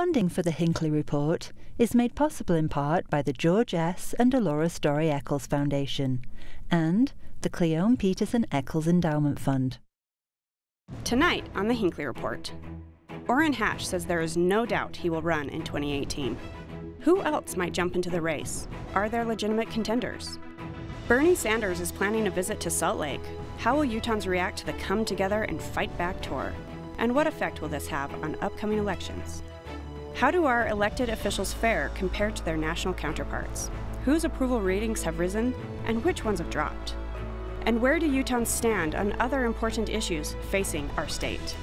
Funding for the Hinckley Report is made possible in part by the George S. and Dolores Story Eccles Foundation and the Cleone Peterson Eccles Endowment Fund. Tonight on the Hinckley Report, Orrin Hatch says there is no doubt he will run in 2018. Who else might jump into the race? Are there legitimate contenders? Bernie Sanders is planning a visit to Salt Lake. How will Utahns react to the Come Together and Fight Back tour? And what effect will this have on upcoming elections? How do our elected officials fare compared to their national counterparts? Whose approval ratings have risen and which ones have dropped? And where do Utahns stand on other important issues facing our state?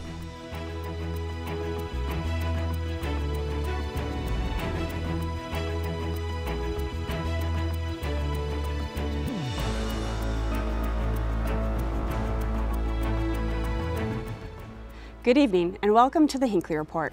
Good evening, and welcome to the Hinckley Report.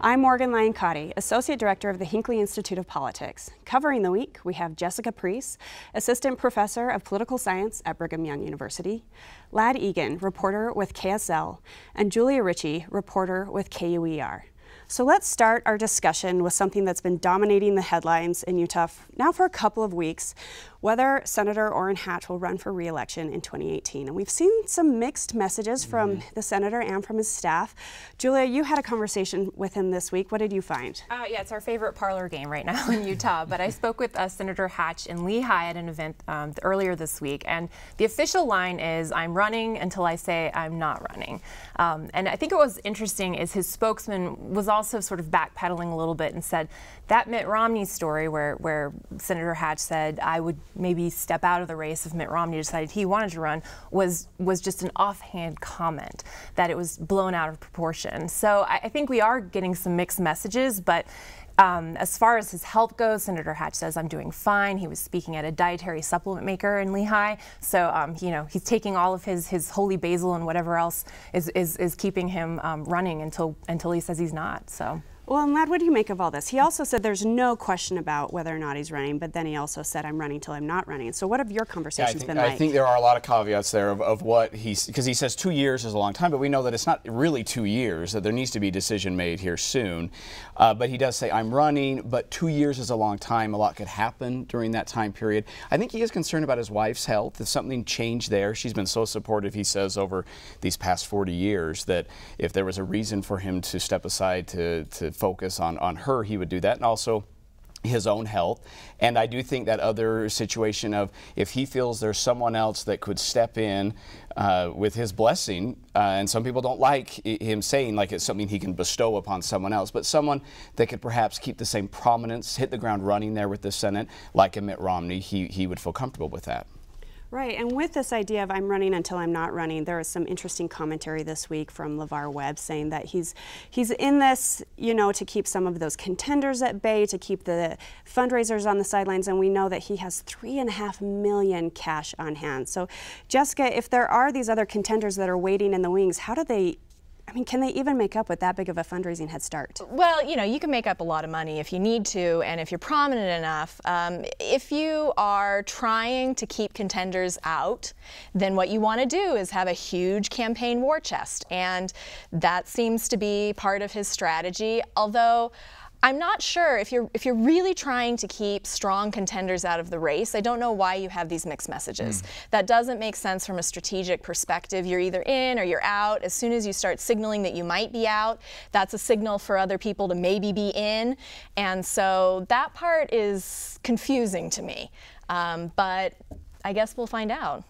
I'm Morgan Lyon Cotti, Associate Director of the Hinckley Institute of Politics. Covering the week, we have Jessica Preece, Assistant Professor of Political Science at Brigham Young University, Ladd Egan, reporter with KSL, and Julia Ritchey, reporter with KUER. So let's start our discussion with something that's been dominating the headlines in Utah now for a couple of weeks, whether Senator Orrin Hatch will run for re-election in 2018. And we've seen some mixed messages from the senator and from his staff. Julia, you had a conversation with him this week. What did you find? Yeah, it's our favorite parlor game right now in Utah. But I spoke with Senator Hatch in Lehi at an event earlier this week. And the official line is, I'm running until I say I'm not running. And I think what was interesting is his spokesman was also sort of backpedaling a little bit and said that Mitt Romney story where Senator Hatch said I would maybe step out of the race if Mitt Romney decided he wanted to run was just an offhand comment, that it was blown out of proportion. So I think we are getting some mixed messages, but as far as his health goes, Senator Hatch says, I'm doing fine. He was speaking at a dietary supplement maker in Lehi. So, you know, he's taking all of his holy basil and whatever else is keeping him running until he says he's not. So. Well, and Ladd, what do you make of all this? He also said there's no question about whether or not he's running, but then he also said, I'm running till I'm not running. So what have your conversations been like? I think there are a lot of caveats there of what he's, because he says 2 years is a long time, but we know that it's not really 2 years, that there needs to be a decision made here soon. But he does say, I'm running, but 2 years is a long time. A lot could happen during that time period. I think he is concerned about his wife's health. If something changed there, she's been so supportive, he says, over these past 40 years, that if there was a reason for him to step aside to focus on her, he would do that, and also his own health. And I do think that other situation of if he feels there's someone else that could step in with his blessing, and some people don't like him saying like it's something he can bestow upon someone else, but someone that could perhaps keep the same prominence, hit the ground running there with the Senate, like a Mitt Romney, he would feel comfortable with that. Right, and with this idea of I'm running until I'm not running, there was some interesting commentary this week from LeVar Webb saying that he's in this, you know, to keep some of those contenders at bay, to keep the fundraisers on the sidelines, and we know that he has $3.5 million cash on hand. So, Jessica, if there are these other contenders that are waiting in the wings, how do they? I mean, can they even make up with that big of a fundraising head start? Well, you know, you can make up a lot of money if you need to and if you're prominent enough. If you are trying to keep contenders out, then what you want to do is have a huge campaign war chest. And that seems to be part of his strategy, although I'm not sure if you're really trying to keep strong contenders out of the race. I don't know why you have these mixed messages. That doesn't make sense from a strategic perspective. You're either in or you're out. As soon as you start signaling that you might be out, that's a signal for other people to maybe be in. And so that part is confusing to me. But I guess we'll find out.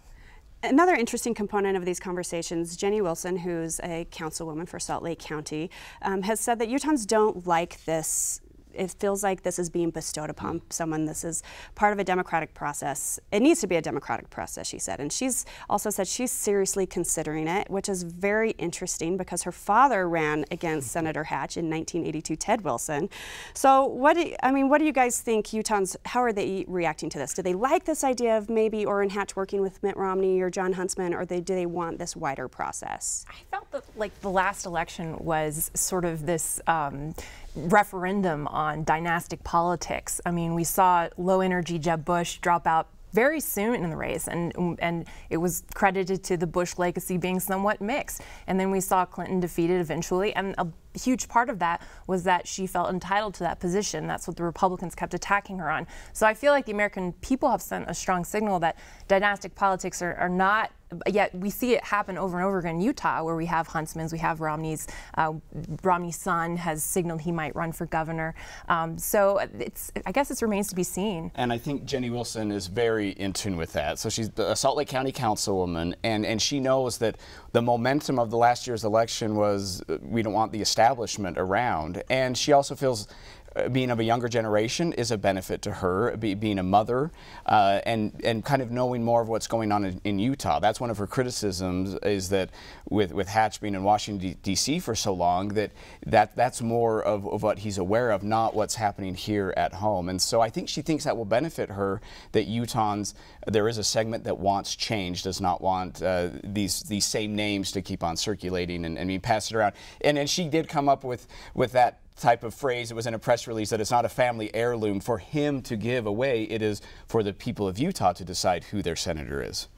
Another interesting component of these conversations, Jenny Wilson, who's a councilwoman for Salt Lake County, has said that Utahns don't like this. It feels like this is being bestowed upon someone. This is part of a democratic process. It needs to be a democratic process, she said. And she's also said she's seriously considering it, which is very interesting because her father ran against Senator Hatch in 1982, Ted Wilson. So what do you guys think, Utahns, how are they reacting to this? Do they like this idea of maybe Orrin Hatch working with Mitt Romney or John Huntsman, or do they want this wider process? I felt that like the last election was sort of this referendum on dynastic politics. I mean, we saw low-energy Jeb Bush drop out very soon in the race, and it was credited to the Bush legacy being somewhat mixed. And then we saw Clinton defeated eventually, and a a huge part of that was that she felt entitled to that position. That's what the Republicans kept attacking her on. So I feel like the American people have sent a strong signal that dynastic politics are not, yet we see it happen over and over again in Utah, where we have Huntsmans, we have Romneys. Romney's son has signaled he might run for governor. So I guess it remains to be seen. And I think Jenny Wilson is very in tune with that. So she's a Salt Lake County councilwoman, and she knows that the momentum of the last year's election was we don't want the establishment around. And she also feels being of a younger generation is a benefit to her, being a mother, and kind of knowing more of what's going on in Utah. That's one of her criticisms, is that with Hatch being in Washington, D.C. for so long, that's more of what he's aware of, not what's happening here at home. And so I think she thinks that will benefit her, that Utahns, there is a segment that wants change, does not want these same names to keep on circulating and being passed around. And she did come up with that type of phrase. It was in a press release that it's not a family heirloom for him to give away. It is for the people of Utah to decide who their senator is.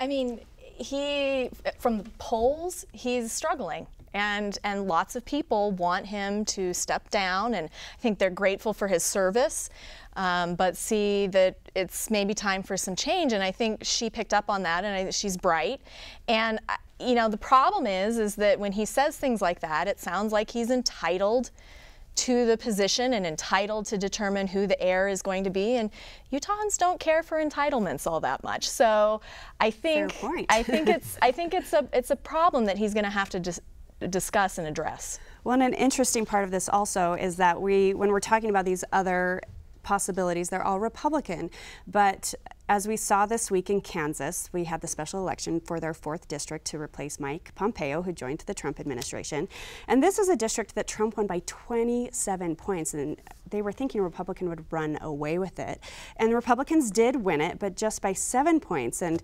I mean, he, from the polls, he's struggling. And lots of people want him to step down, and I think they're grateful for his service, but see that it's maybe time for some change. And I think she picked up on that, and I think she's bright. And you know, the problem is that when he says things like that, it sounds like he's entitled to the position and entitled to determine who the heir is going to be, and Utahns don't care for entitlements all that much. So I think fair point. I think it's a problem that he's going to have to discuss and address. Well, and an interesting part of this also is that when we're talking about these other possibilities, they're all Republican, but as we saw this week in Kansas, we had the special election for their 4th district to replace Mike Pompeo, who joined the Trump administration. And this is a district that Trump won by 27 points, and they were thinking a Republican would run away with it. And the Republicans did win it, but just by 7 points. And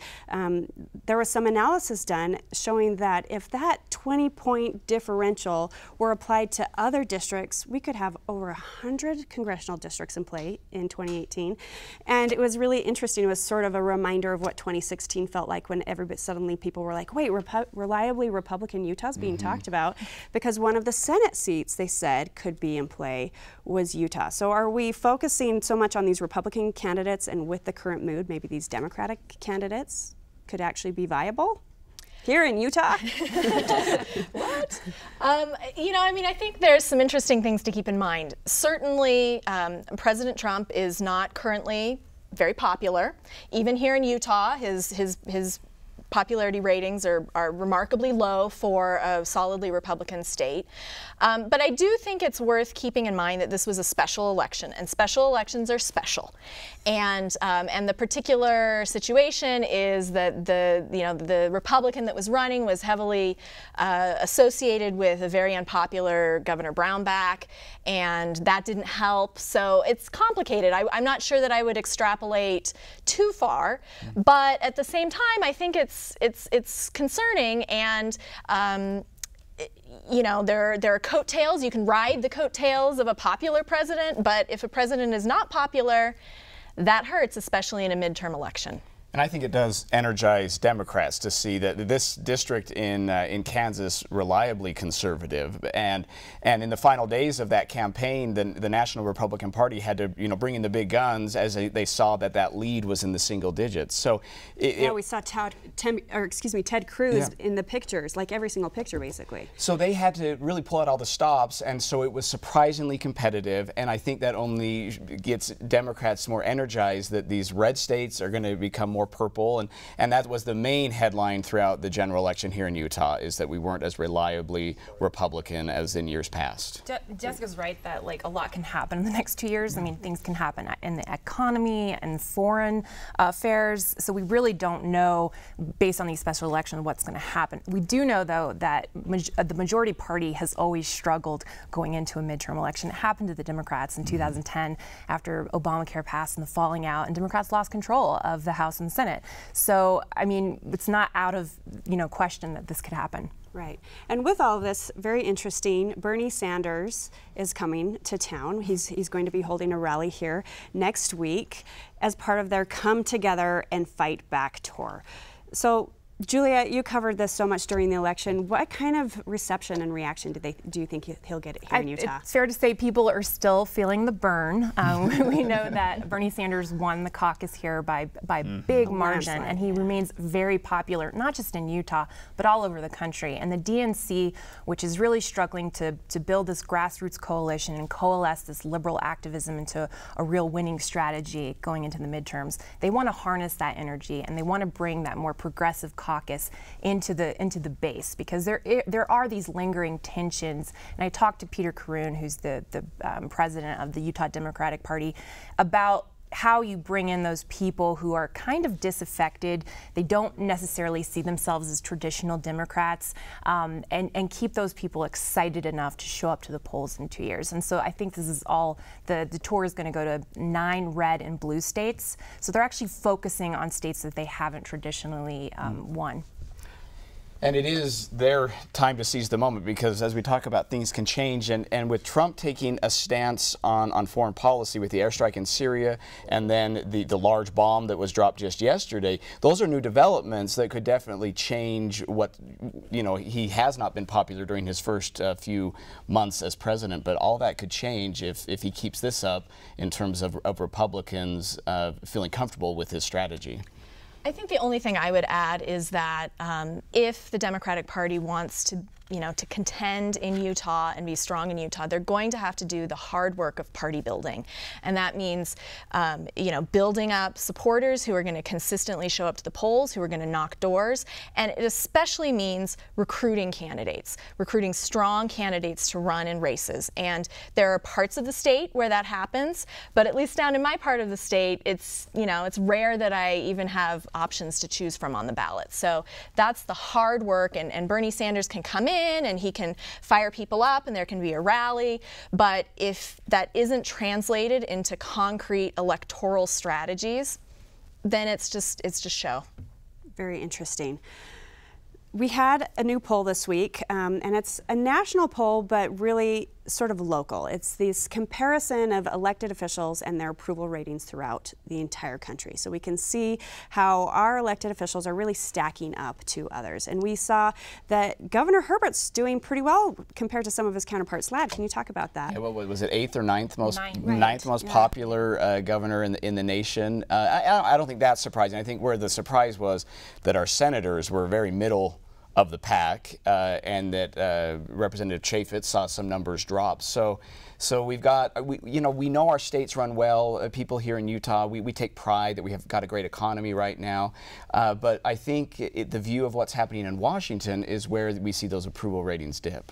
there was some analysis done showing that if that 20-point differential were applied to other districts, we could have over 100 congressional districts in play in 2018. And it was really interesting. Was sort of a reminder of what 2016 felt like, when suddenly people were like, wait, reliably Republican Utah's being talked about, because one of the Senate seats they said could be in play was Utah. So are we focusing so much on these Republican candidates, and with the current mood, maybe these Democratic candidates could actually be viable here in Utah? What? You know, I mean, I think there's some interesting things to keep in mind. Certainly, President Trump is not currently very popular. Even here in Utah, his popularity ratings are remarkably low for a solidly Republican state. But I do think it's worth keeping in mind that this was a special election, and special elections are special. And the particular situation is that the Republican that was running was heavily associated with a very unpopular Governor Brownback, and that didn't help. So it's complicated. I'm not sure that I would extrapolate too far, but at the same time, I think it's concerning, and you know, there are coattails. You can ride the coattails of a popular president, but if a president is not popular, that hurts, especially in a midterm election. And I think it does energize Democrats to see that this district in Kansas, reliably conservative, and in the final days of that campaign, the National Republican Party had to bring in the big guns as they saw that lead was in the single digits. So we saw Ted Cruz in the pictures, like every single picture basically. So they had to really pull out all the stops, and so it was surprisingly competitive. And I think that only gets Democrats more energized that these red states are going to become more purple, and that was the main headline throughout the general election here in Utah, is that we weren't as reliably Republican as in years past. Jessica's right that like a lot can happen in the next 2 years. I mean, things can happen in the economy and foreign affairs, so we really don't know, based on these special elections, what's going to happen. We do know, though, that the majority party has always struggled going into a midterm election. It happened to the Democrats in 2010 after Obamacare passed, and the falling out, and Democrats lost control of the House and Senate. So, I mean, it's not out of, question that this could happen. Right. And with all of this, very interesting, Bernie Sanders is coming to town. He's going to be holding a rally here next week as part of their Come Together and Fight Back tour. So Julia, you covered this so much during the election. What kind of reception and reaction do you think he'll get here in Utah? It's fair to say people are still feeling the burn. We know that Bernie Sanders won the caucus here by big margin, and he remains very popular, not just in Utah, but all over the country. And the DNC, which is really struggling to build this grassroots coalition and coalesce this liberal activism into a real winning strategy going into the midterms, they want to harness that energy, and they want to bring that more progressive caucus into the base, because there are these lingering tensions. And I talked to Peter Karun, who's the president of the Utah Democratic Party, about how you bring in those people who are kind of disaffected. They don't necessarily see themselves as traditional Democrats, and keep those people excited enough to show up to the polls in 2 years. And so I think this is all, the tour is going to go to 9 red and blue states. So they're actually focusing on states that they haven't traditionally won. And it is their time to seize the moment, because as we talk about, things can change, and with Trump taking a stance on foreign policy with the airstrike in Syria and then the large bomb that was dropped just yesterday, those are new developments that could definitely change what, you know, he has not been popular during his first few months as president, but all that could change if he keeps this up in terms of Republicans feeling comfortable with his strategy. I think the only thing I would add is that if the Democratic Party wants to, you know, to contend in Utah and be strong in Utah, they're going to have to do the hard work of party building, and that means, you know, building up supporters who are going to consistently show up to the polls, who are going to knock doors, and it especially means recruiting candidates, recruiting strong candidates to run in races. And there are parts of the state where that happens, but at least down in my part of the state, it's, you know, it's rare that I even have options to choose from on the ballot. So that's the hard work, and Bernie Sanders can come in and he can fire people up and there can be a rally, but if that isn't translated into concrete electoral strategies, then it's just show. Very interesting. We had a new poll this week, and it's a national poll, but really sort of local. It's this comparison of elected officials and their approval ratings throughout the entire country. So we can see how our elected officials are really stacking up to others. And we saw that Governor Herbert's doing pretty well compared to some of his counterparts. Ladd, can you talk about that? Yeah, well, was it 8th or 9th most, ninth most popular governor in the nation? I don't think that's surprising. I think where the surprise was that our senators were very middle of the pack, and that Representative Chaffetz saw some numbers drop. So we've got, you know, we know our states run well. People here in Utah, we take pride that we have got a great economy right now. But I think the view of what's happening in Washington is where we see those approval ratings dip.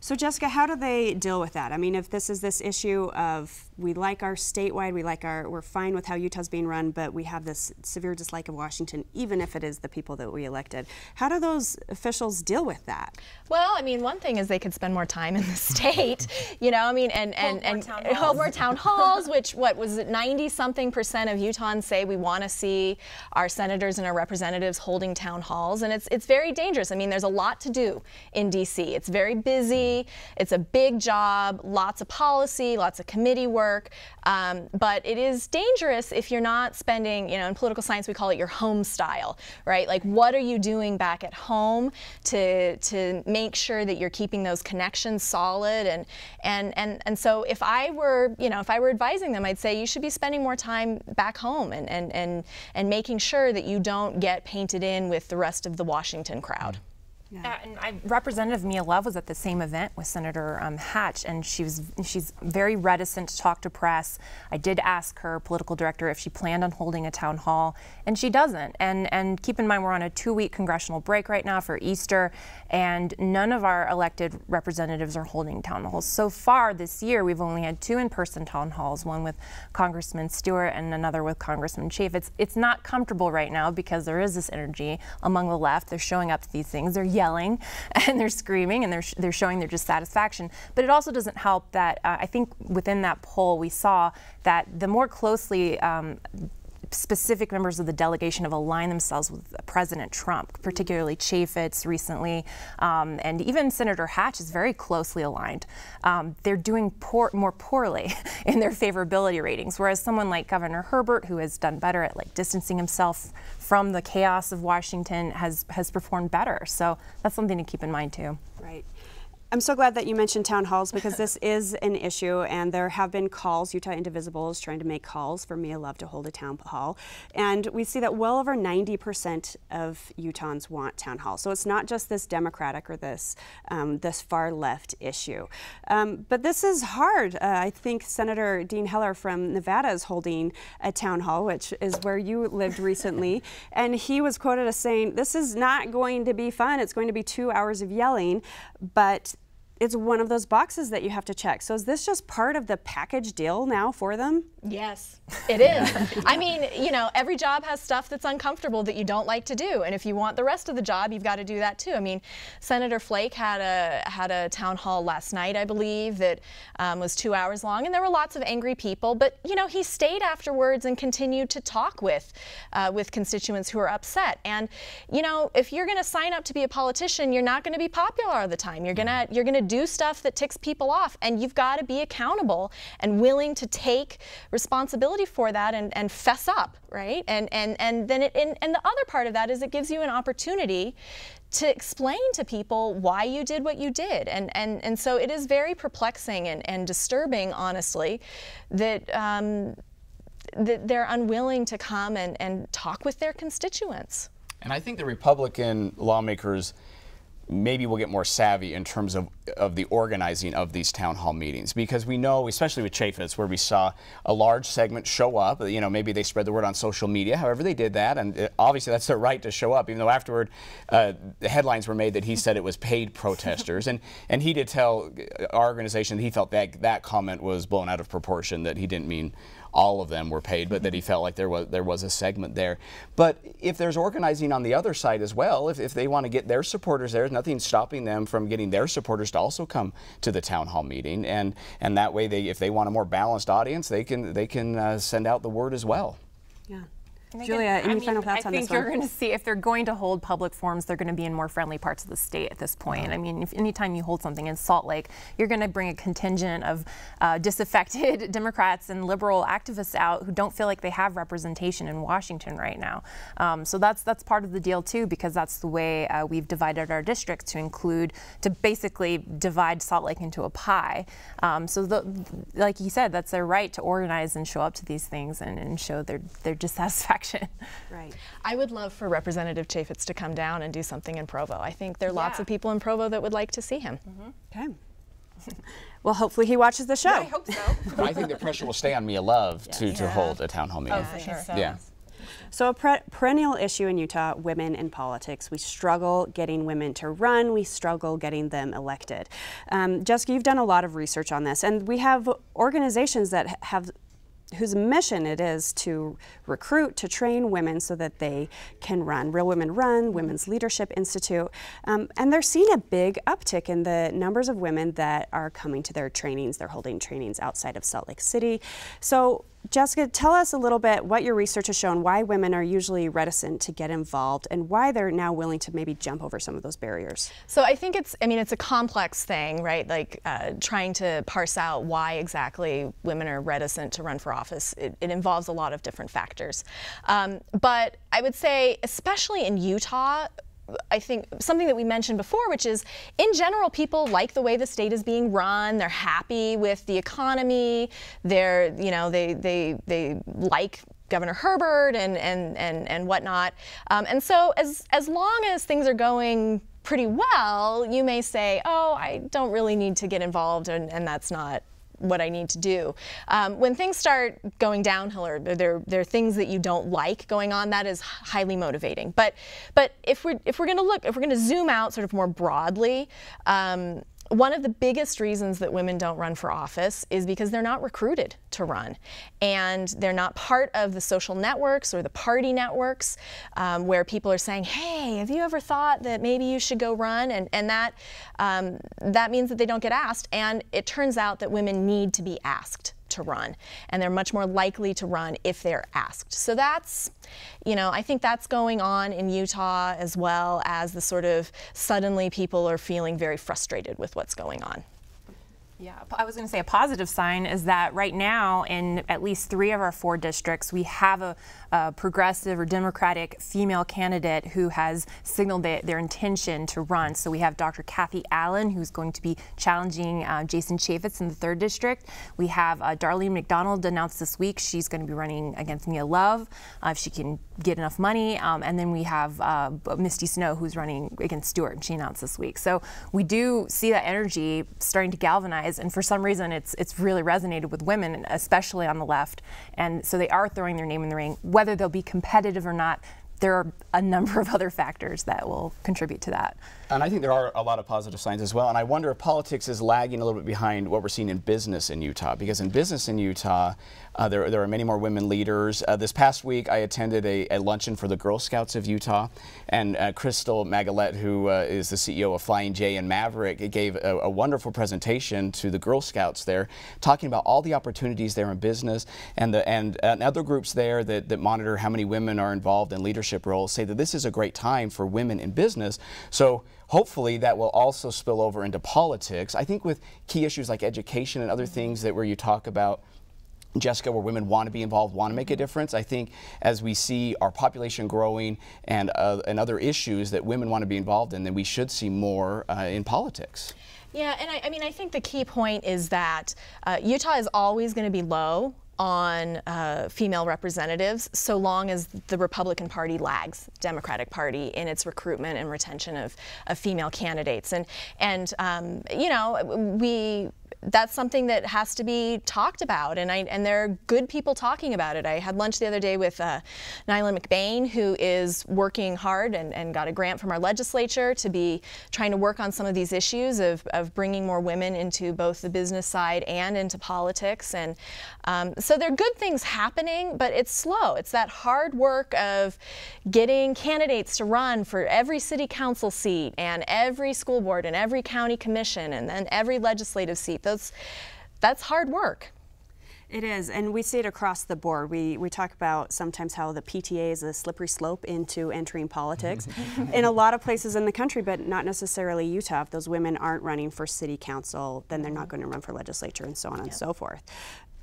So Jessica, how do they deal with that? I mean, if this is this issue of we like our statewide, we like our, we're fine with how Utah's being run, but we have this severe dislike of Washington, even if it is the people that we elected. How do those officials deal with that? Well, I mean, one thing is they could spend more time in the state, you know, I mean, and hold more town halls, which what was it, 90-something% of Utahns say we want to see our senators and our representatives holding town halls, and it's very dangerous. I mean, there's a lot to do in D.C. It's very busy. It's a big job, lots of policy, lots of committee work, but it is dangerous if you're not spending, you know, in political science we call it your home style, right? Like, what are you doing back at home to make sure that you're keeping those connections solid? And so if I were, you know, if I were advising them, I'd say you should be spending more time back home and making sure that you don't get painted in with the rest of the Washington crowd. Yeah. And Representative Mia Love was at the same event with Senator Hatch, and she's very reticent to talk to press. I did ask her political director if she planned on holding a town hall, and she doesn't. And keep in mind, we're on a 2-week congressional break right now for Easter, and none of our elected representatives are holding town halls. So far this year, we've only had 2 in-person town halls, one with Congressman Stewart and another with Congressman Chaffetz. It's not comfortable right now because there is this energy among the left. They're showing up to these things. They're yelling and they're screaming and they're showing their dissatisfaction. But it also doesn't help that I think within that poll we saw that the more closely specific members of the delegation have aligned themselves with President Trump, particularly Chaffetz recently, and even Senator Hatch is very closely aligned. They're doing more poorly in their favorability ratings, whereas someone like Governor Herbert, who has done better at distancing himself from the chaos of Washington, has performed better. So that's something to keep in mind too. Right. I'm so glad that you mentioned town halls, because this is an issue, and there have been calls. Utah Indivisible is trying to make calls for Mia Love to hold a town hall, and we see that well over 90% of Utahns want town halls. So it's not just this Democratic or this this far left issue, but this is hard. I think Senator Dean Heller from Nevada is holding a town hall, which is where you lived recently, and he was quoted as saying, "This is not going to be fun. It's going to be 2 hours of yelling, but." It's one of those boxes that you have to check. So is this just part of the package deal now for them? Yes, it is. I mean, you know, every job has stuff that's uncomfortable that you don't like to do. And if you want the rest of the job, you've got to do that too. I mean, Senator Flake had a town hall last night, I believe, that was 2 hours long. And there were lots of angry people. But, you know, he stayed afterwards and continued to talk with constituents who are upset. And, you know, if you're going to sign up to be a politician, you're not going to be popular all the time. You're going to do stuff that ticks people off, and you've got to be accountable and willing to take responsibility for that and fess up, right? And then the other part of that is it gives you an opportunity to explain to people why you did what you did. And so it is very perplexing and disturbing, honestly, that that they're unwilling to come and talk with their constituents. And I think the Republican lawmakers maybe we'll get more savvy in terms of the organizing of these town hall meetings, because we know, especially with Chaffetz, where we saw a large segment show up, you know, maybe they spread the word on social media, however they did that, and obviously that's their right to show up, even though afterward the headlines were made that he said it was paid protesters, and he did tell our organization that he felt that comment was blown out of proportion, that he didn't mean all of them were paid, but that he felt like there was a segment there. But if there's organizing on the other side as well, if they want to get their supporters there, there's nothing stopping them from getting their supporters to also come to the town hall meeting, and that way, if they want a more balanced audience, they can send out the word as well. Yeah. Julia, any final thoughts on this one? I think you're going to see, if they're going to hold public forums, they're going to be in more friendly parts of the state at this point. I mean, if anytime you hold something in Salt Lake, you're going to bring a contingent of disaffected Democrats and liberal activists out who don't feel like they have representation in Washington right now. So that's part of the deal too, because that's the way we've divided our district to basically divide Salt Lake into a pie. Like you said, that's their right to organize and show up to these things and show their dissatisfaction. Right. I would love for Representative Chaffetz to come down and do something in Provo. I think there are lots of people in Provo that would like to see him. Okay. Well, hopefully he watches the show. Yeah, I hope so. I think the pressure will stay on Mia Love to hold a town hall meeting. Oh, for sure. Yeah. So a perennial issue in Utah, women in politics. We struggle getting women to run. We struggle getting them elected. Jessica, you've done a lot of research on this, and we have organizations that have whose mission it is to recruit, to train women so that they can run. Real Women Run, Women's Leadership Institute, and they're seeing a big uptick in the numbers of women that are coming to their trainings. They're holding trainings outside of Salt Lake City. So Jessica, tell us a little bit what your research has shown, why women are usually reticent to get involved, and why they're now willing to maybe jump over some of those barriers. So I think it's a complex thing, right? Like trying to parse out why exactly women are reticent to run for office. It involves a lot of different factors. But I would say, especially in Utah, I think something that we mentioned before, which is in general, people like the way the state is being run. They're happy with the economy. They're, you know, they like Governor Herbert and whatnot. And so as long as things are going pretty well, you may say, oh, I don't really need to get involved, and that's not what I need to do. When things start going downhill, or there are things that you don't like going on, that is highly motivating. But if we're going to zoom out sort of more broadly, one of the biggest reasons that women don't run for office is because they're not recruited to run, and they're not part of the social networks or the party networks where people are saying, "Hey, have you ever thought that maybe you should go run?" And that means that they don't get asked, and it turns out that women need to be asked to run, and they're much more likely to run if they're asked. So that's, you know, I think that's going on in Utah, as well as the sort of suddenly people are feeling very frustrated with what's going on. Yeah, I was going to say a positive sign is that right now in at least 3 of our 4 districts, we have a progressive or Democratic female candidate who has signaled their intention to run. So we have Dr. Kathy Allen, who's going to be challenging Jason Chaffetz in the 3rd district. We have Darlene McDonald announced this week she's going to be running against Mia Love if she can get enough money. And then we have Misty Snow, who's running against Stewart, and she announced this week. So we do see that energy starting to galvanize. And for some reason, it's really resonated with women, especially on the left. And so they are throwing their name in the ring. Whether they'll be competitive or not, there are a number of other factors that will contribute to that. And I think there are a lot of positive signs as well. And I wonder if politics is lagging a little bit behind what we're seeing in business in Utah. Because in business in Utah, there are many more women leaders. This past week, I attended a luncheon for the Girl Scouts of Utah. And Crystal Magalette, who is the CEO of Flying J and Maverick, gave a wonderful presentation to the Girl Scouts there, talking about all the opportunities there in business. And and other groups there that monitor how many women are involved in leadership roles say that this is a great time for women in business. So hopefully that will also spill over into politics. I think with key issues like education and other things that where you talk about, Jessica, where women want to be involved, want to make a difference. I think as we see our population growing and other issues that women want to be involved in, then we should see more in politics. Yeah, and I mean, I think the key point is that Utah is always going to be low on female representatives so long as the Republican Party lags Democratic Party in its recruitment and retention of female candidates. And you know, that's something that has to be talked about, and there are good people talking about it. I had lunch the other day with Nyla McBain, who is working hard and got a grant from our legislature to be trying to work on some of these issues of bringing more women into both the business side and into politics. And so there are good things happening, but it's slow. It's that hard work of getting candidates to run for every city council seat and every school board and every county commission and then every legislative seat. That's hard work. It is, and we see it across the board. We talk about sometimes how the PTA is a slippery slope into entering politics in a lot of places in the country, but not necessarily Utah. If those women aren't running for city council, then they're not going to run for legislature and so on and so forth.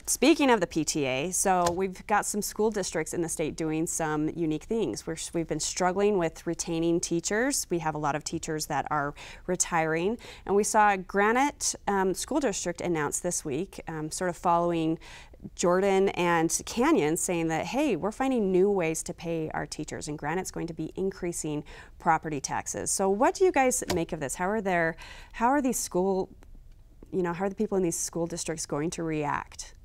Speaking of the PTA, so we've got some school districts in the state doing some unique things. We've been struggling with retaining teachers. We have a lot of teachers that are retiring. And we saw Granite School District announce this week, sort of following Jordan and Canyon, saying that, hey, we're finding new ways to pay our teachers, and Granite's going to be increasing property taxes. So what do you guys make of this? How are these school, you know, how are the people in these school districts going to react?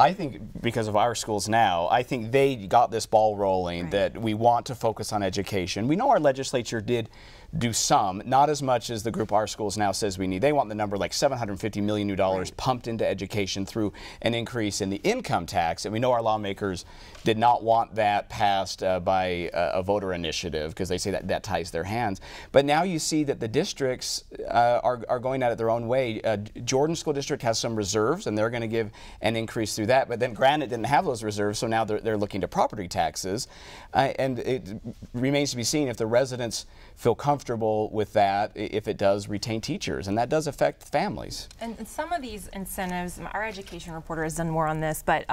I think because of Our Schools Now, I think they got this ball rolling, right, that we want to focus on education. We know our legislature did do some, not as much as the group Our Schools Now says we need. They want the number like $750 million, right, pumped into education through an increase in the income tax. And we know our lawmakers did not want that passed by a voter initiative, because they say that ties their hands. But now you see that the districts are going at it their own way. Jordan School District has some reserves, and they're going to give an increase through that, but then Granite didn't have those reserves, so now they're looking to property taxes, and it remains to be seen if the residents feel comfortable with that, if it does retain teachers, and that does affect families. And some of these incentives, our education reporter has done more on this, but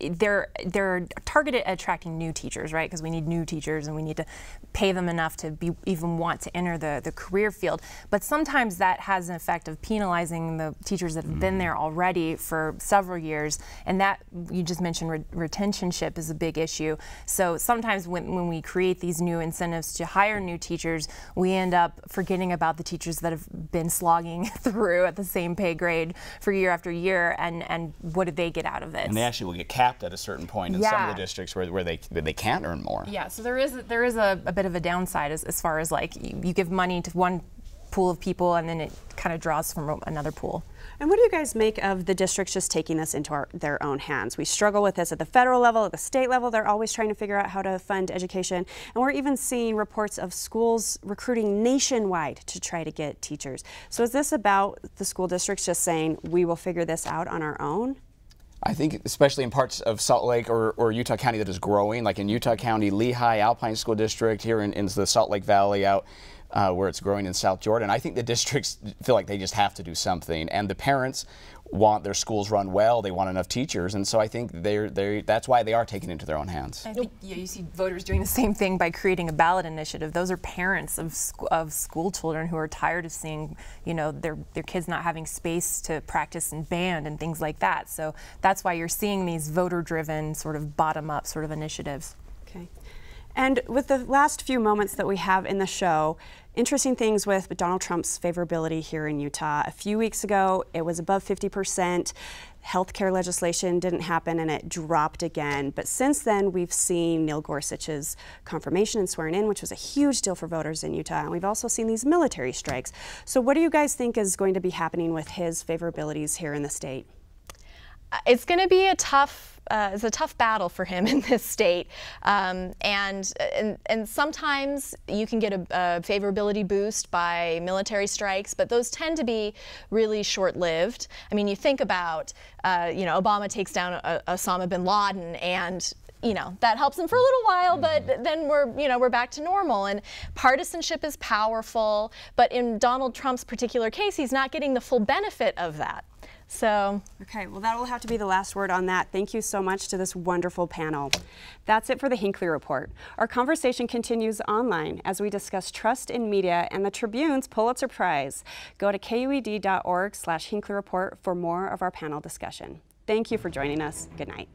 they're targeted at attracting new teachers, right? Because we need new teachers, and we need to pay them enough to even want to enter the career field. But sometimes that has an effect of penalizing the teachers that have been there already for several years. And that, you just mentioned, retentionship is a big issue. So sometimes when we create these new incentives to hire new teachers, we end up forgetting about the teachers that have been slogging through at the same pay grade for year after year, and what do they get out of it? And they actually will get capped at a certain point in some of the districts where they can't earn more. Yeah, so there is a bit of a downside as far as, like, you give money to one pool of people and then it kind of draws from another pool. And what do you guys make of the districts just taking this into their own hands? We struggle with this at the federal level, at the state level. They're always trying to figure out how to fund education. And we're even seeing reports of schools recruiting nationwide to try to get teachers. So is this about the school districts just saying, we will figure this out on our own? I think especially in parts of Salt Lake or Utah County that is growing, like in Utah County, Lehi, Alpine School District, here in the Salt Lake Valley out where it's growing in South Jordan. I think the districts feel like they just have to do something, and the parents want their schools run well, they want enough teachers, and so I think that's why they are taking it into their own hands. I think you see voters doing the same thing by creating a ballot initiative. Those are parents of school children who are tired of seeing, you know, their kids not having space to practice in band and things like that. So that's why you're seeing these voter-driven sort of bottom-up sort of initiatives. Okay. And with the last few moments that we have in the show, interesting things with Donald Trump's favorability here in Utah. A few weeks ago, it was above 50%. Healthcare legislation didn't happen, and it dropped again. But since then, we've seen Neil Gorsuch's confirmation and swearing in, which was a huge deal for voters in Utah. And we've also seen these military strikes. So what do you guys think is going to be happening with his favorabilities here in the state? It's going to be a tough battle for him in this state, and sometimes you can get a favorability boost by military strikes, but those tend to be really short-lived. I mean, you think about, you know, Obama takes down Osama bin Laden, and you know, that helps them for a little while, but then we're back to normal. And partisanship is powerful, but in Donald Trump's particular case, he's not getting the full benefit of that. So, okay, well, that will have to be the last word on that. Thank you so much to this wonderful panel. That's it for the Hinckley Report. Our conversation continues online as we discuss trust in media and the Tribune's Pulitzer Prize. Go to kued.org/Hinckley Report for more of our panel discussion. Thank you for joining us. Good night.